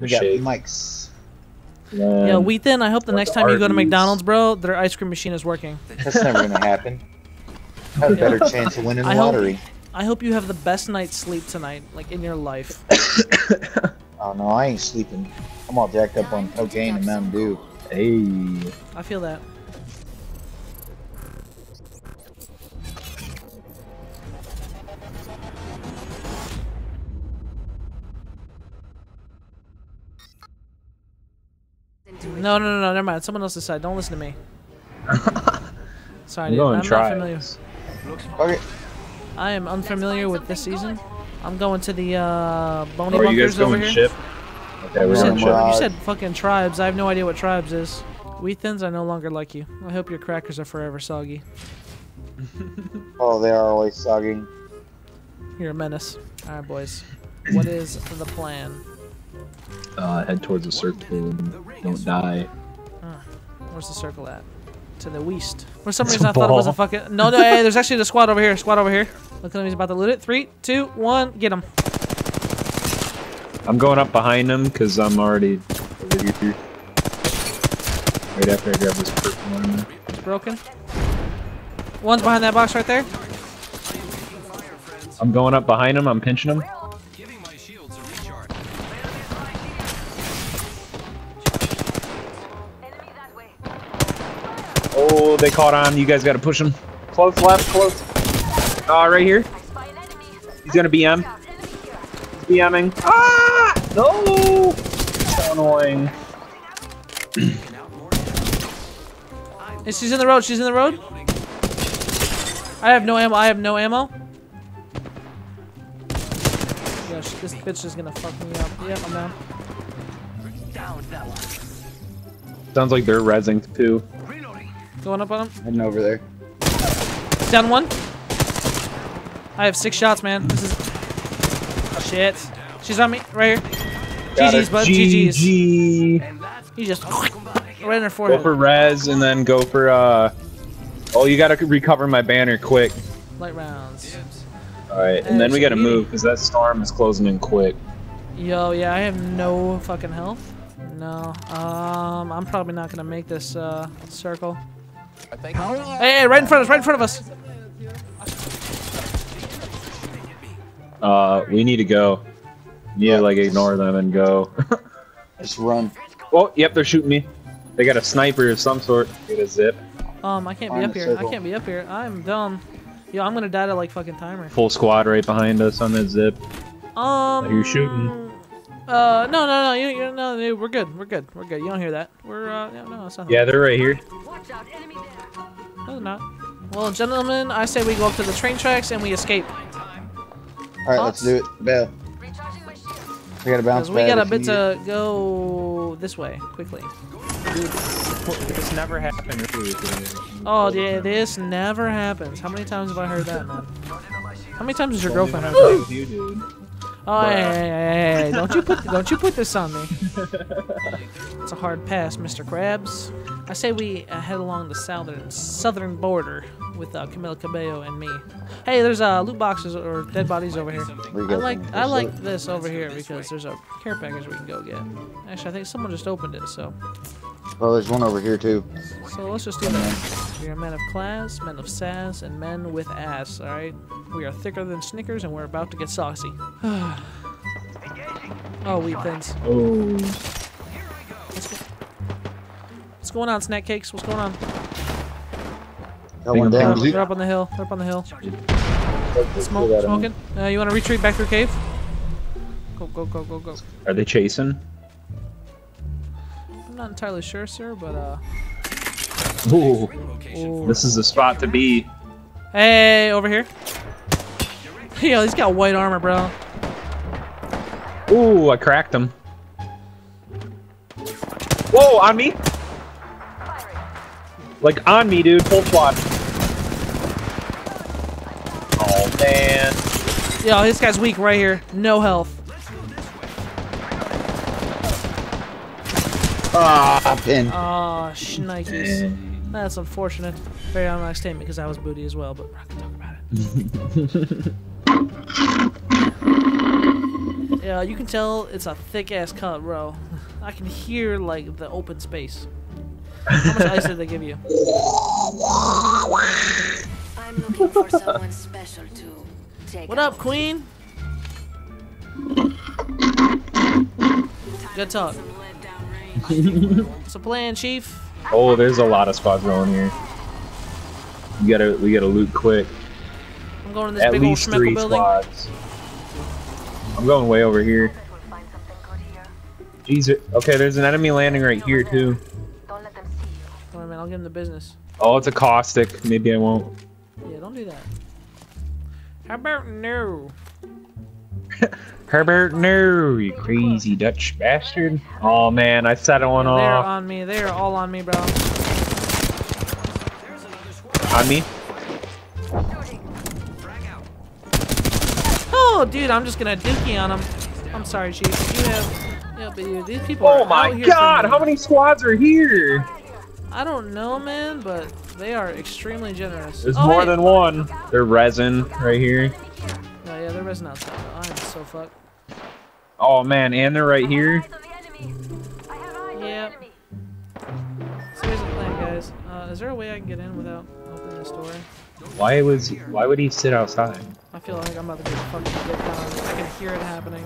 We got mics. Yeah, Wheaton, I hope the next time you go to McDonald's, bro, their ice cream machine is working. That's never gonna happen. I have a better chance of winning the lottery. I hope you have the best night's sleep tonight, like in your life. Oh no, I ain't sleeping. I'm all jacked up on cocaine and Mountain Dew. Hey. I feel that. No, no, no, no, never mind. Someone else's side. Don't listen to me. Sorry, dude. I'm not familiar. Okay. I am unfamiliar with this season. I'm going to the bony bunkers over here. Ship? Okay, we're on ship. You said fucking tribes. I have no idea what tribes is. Wheatons, I no longer like you. I hope your crackers are forever soggy. Oh, they are always soggy. You're a menace. All right, boys. What is the plan? Head towards the circle and don't die. Where's the circle at? To the west. For some reason I thought it was a fucking... No, no, hey, there's actually the squad over here. Squad over here. Look at him, he's about to loot it. 3, 2, 1, get him. I'm going up behind him because I'm already over here. Right after I grab this purple one. It's broken. One's behind that box right there. I'm going up behind him, I'm pinching him. Oh, they caught on. You guys got to push him. Close left, close. Right here. He's going to BM. He's BMing. Ah! No! So annoying. She's in the road. She's in the road. I have no ammo. I have no ammo. Yo, this bitch is going to fuck me up. Yep, I'm down. Sounds like they're rezzing too. Going up on him. Heading over there. Down one. I have 6 shots, man. This is... Shit. She's on me. Right here. GG's, bud. GG's. You just... Right in her forehead. Go for res and then go for... Oh, you gotta recover my banner quick. Light rounds. Alright, and then we gotta move because that storm is closing in quick. Yo, yeah, I have no fucking health. No. I'm probably not gonna make this circle. Hey, hey, right in front of us, right in front of us! We need to go. You need to, like, ignore them and go. Just run. Oh, yep, they're shooting me. They got a sniper of some sort. Get a zip. I can't be up here. I can't be up here. I'm dumb. Yo, I'm gonna die to, like, fucking timer. Full squad right behind us on that zip. You're shooting. No, no, no, you no, dude, we're good, we're good, we're good. You don't hear that. We're, no, it's not. Yeah, they're right here. Watch out, enemy down. No, they're not. Well, gentlemen, I say we go up to the train tracks and we escape. Alright, let's do it. Bail. We gotta bounce back. We got a bit to go this way, quickly. Dude, this never happened. Oh, yeah, this never happens. How many times have I heard that, man? How many times has your girlfriend heard that? You, dude. Oh, hey, hey, hey, don't you put this on me. It's a hard pass, Mr. Krabs. I say we head along the southern border with Camila Cabello and me. Hey, there's loot boxes or dead bodies over here. I like this over here because there's a care package we can go get. Actually, I think someone just opened it, so. Well, there's one over here too. So let's just do that. We are men of class, men of sass, and men with ass. All right. We are thicker than Snickers, and we're about to get saucy. Oh, wheat thins. Oh. What's going on, snack cakes? What's going on? Got one down. They're up on the hill. They're up on the hill. Smoking. You want to retreat back through cave? Go, go, go, go, go. Are they chasing? I'm not entirely sure, sir, but Ooh. This is the spot to be. Hey, over here. Yo, he's got white armor, bro. Ooh, I cracked him. Whoa, on me? Like, on me, dude. Full squad. Oh, man. Yo, this guy's weak right here. No health. Ah, pin. Oh, shnikes. That's unfortunate. Very unlike statement because I was booty as well, but we're not going to talk about it. Yeah, you can tell it's a thick-ass cup, bro. I can hear, like, the open space. How much ice did they give you? I'm looking for someone special to take what out. Up, Queen? Good talk. What's the plan, Chief? Oh, there's a lot of spots rolling here. We gotta loot quick. I'm going to this big old Schmeckle building. Spots. I'm going way over here. Jesus. Okay, there's an enemy landing right here too. Don't let them see you. Wait a minute, I'll give him the business. Oh, it's a caustic. Maybe I won't. Yeah, don't do that. How about no? Herbert, no, you crazy Dutch bastard. Oh man, I set one off. They're on me. They're all on me, bro. On me? Oh, dude, I'm just gonna dookie on them. I'm sorry, Chief. These people are out here. Oh my god, how many squads are here? I don't know, man, but they are extremely generous. There's more than one. They're resin right here. Oh, yeah, they're resin outside. I am so fucked. Oh, man, and they're right here. Yep. So here's the plan, guys. Is there a way I can get in without opening this door? Why would he sit outside? I feel like I'm about to get fucking dick down. I can hear it happening.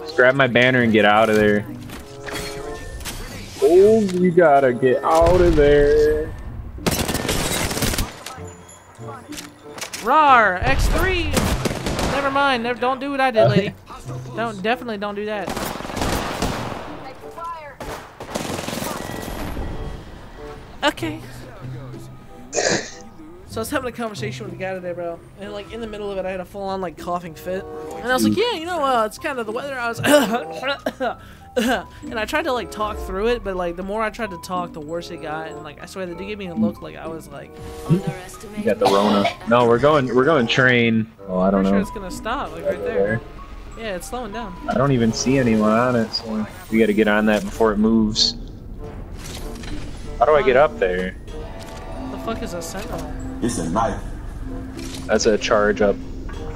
Just grab my banner and get out of there. Oh, we gotta get out of there. RAR! X3! Never mind, don't do what I did, lady. Definitely don't do that. Okay. So I was having a conversation with the guy today, bro. And like in the middle of it I had a full on like coughing fit. And I was like, yeah, you know, it's kind of the weather. I was and I tried to like talk through it, but like the more I tried to talk, the worse it got. And like I swear they did give me a look like I was like. You got the Rona. No, we're going train. Oh, I don't know. I'm sure it's gonna stop like right there. Yeah, it's slowing down. I don't even see anyone on it, so we got to get on that before it moves. How do I get up there? What the fuck is a sentinel? It's a knife. That's a charge up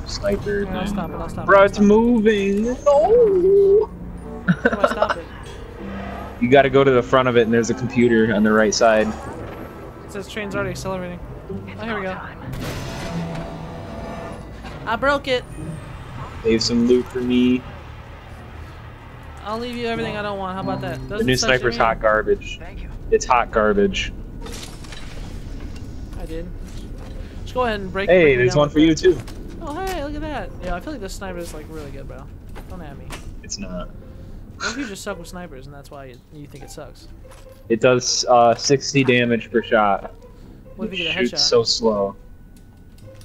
sniper. Yeah, I'll stop it. Bro, it's moving. No. How do I stop it? You gotta go to the front of it and there's a computer on the right side. It says train's already accelerating. Oh, here we go. I broke it. Leave some loot for me. I'll leave you everything I don't want. How about that? The new sniper's hot garbage. Thank you. It's hot garbage. I did. Just go ahead and break it. Hey, there's one for you too. Oh, hey, look at that. Yeah, I feel like this sniper is like really good, bro. Don't at me. It's not. What if you just suck with snipers and that's why you think it sucks? It does 60 damage per shot. What if you get a headshot? Shoots so slow.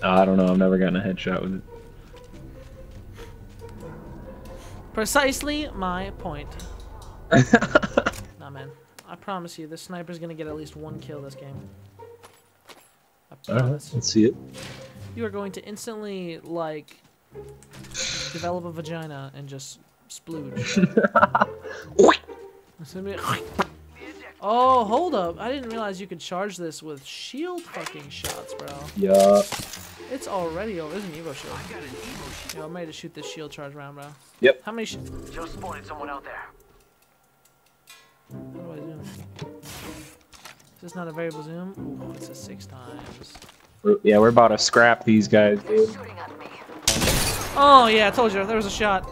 I don't know. I've never gotten a headshot with it. Precisely my point. Nah, man. I promise you, this sniper's gonna get at least one kill this game. Alright, let's see it. You are going to instantly, like, develop a vagina and just... splooge. Oh, hold up. I didn't realize you could charge this with shield fucking shots, bro. Yeah. It's already over. There's an Evo shield. I got an Evo shield. Yo, I'm ready to shoot this shield charge round, bro. Yep. How many shields? Just spotted someone out there. What do I do? Is this not a variable zoom? Oh, it's a 6 times. Yeah, we're about to scrap these guys, dude. Oh, yeah, I told you. There was a shot.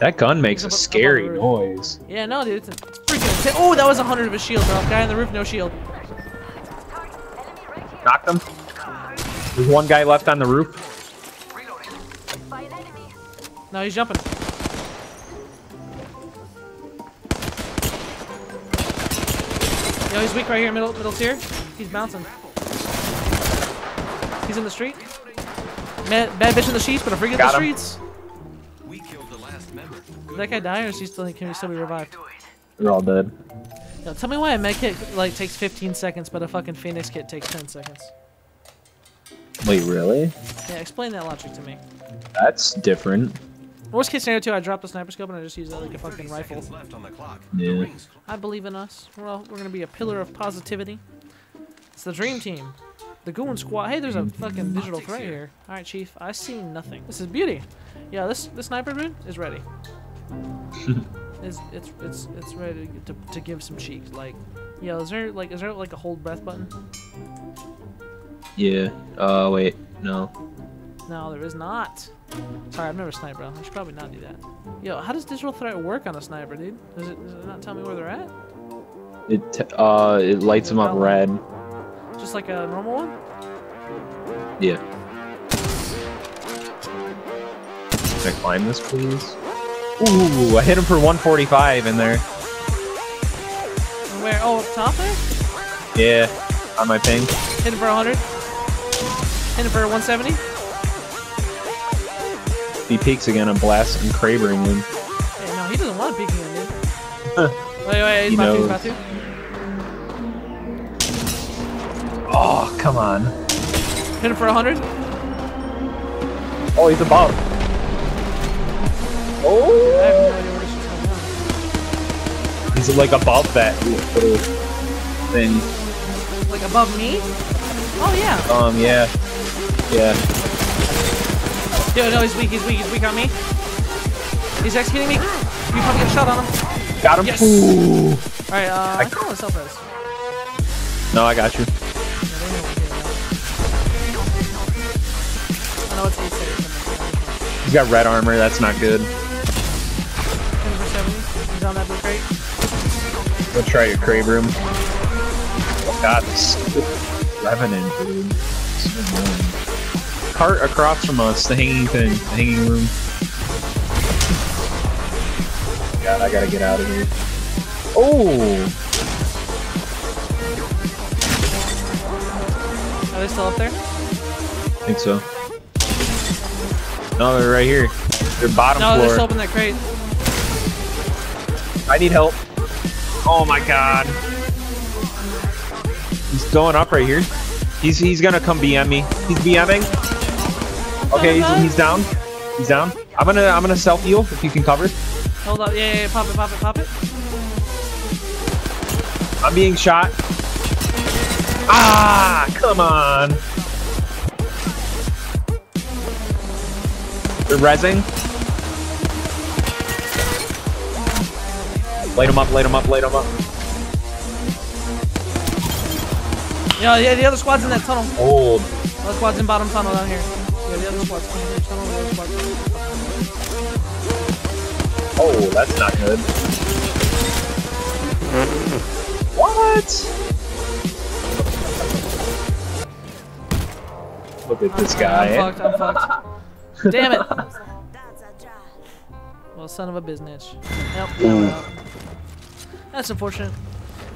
That gun makes a scary noise. Yeah, no, dude, it's a freaking. Oh, that was 100 of a shield, bro. Guy on the roof, no shield. Knocked him. There's one guy left on the roof. No, he's jumping. Yo, he's weak right here, middle tier. He's bouncing. He's in the street. Bad bitch in the sheets, but a freak in the streets. Did that guy die, or is he still, can he still be revived? They're all dead. Yo, tell me why a med kit like takes 15 seconds, but a fucking Phoenix kit takes 10 seconds. Wait, really? Yeah, explain that logic to me. That's different. Worst case scenario, too, I drop the sniper scope and I just use it like a fucking rifle. Left on the clock. Yeah. I believe in us. We're gonna be a pillar of positivity. It's the dream team. The Goon Squad. Hey, there's a fucking digital threat here. All right, Chief. I see nothing. This is beauty. Yeah, this sniper dude is ready. it's ready to give some cheeks. Like, yeah, is there like a hold breath button? Yeah. Wait. No. No, there is not. Sorry, I've never sniped, bro. I should probably not do that. Yo, how does digital threat work on a sniper, dude? Does it not tell me where they're at? It lights them up red. Just like a normal one? Yeah. Can I climb this, please? Ooh, I hit him for 145 in there. Where? Oh, up top there? Yeah, on my ping. Hit him for 100. Hit him for 170. If he peeks again, I'm blasting and cravering him. Hey, no, he doesn't want to peek again, dude. Wait, he's about to. Oh, come on. Hit him for 100. Oh, he's above. Oh! I have no idea where he's like above that little thing. Like above me? Oh, yeah. Yeah. Yo, no, he's weak on me. He's executing me. You probably get a shot on him. Got him. Yes. Alright, I call it self-res. No, I got you. He's got red armor, that's not good. He's on that blue crate. Go try your crate room. Oh god, this Revenant, dude. Cart across from us, the hanging thing, the hanging room. God, I gotta get out of here. Oh! Are they still up there? I think so. No, they're right here. They're bottom floor. No, they're still in that crate. I need help. Oh my god. He's going up right here. He's gonna come BM me. He's BMing. Okay, he's down. He's down. I'm gonna self heal if you can cover. Hold up. Yeah, pop it. I'm being shot. Ah, come on. They're rezzing. Light them up. Yeah, the other squad's in that tunnel. Old. The other squad's in bottom tunnel down here. Yeah, the other squad's in the tunnel. Oh, that's not good. What? Look at this guy. I'm fucked. Damn it! Well, son of a biznitch. Nope. That's unfortunate.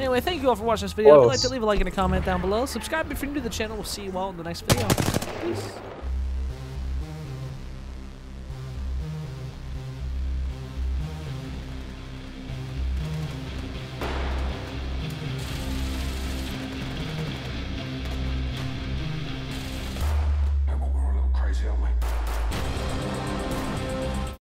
Anyway, thank you all for watching this video. If you'd like to leave a like and a comment down below, subscribe if you're new to the channel. We'll see you all in the next video. Peace.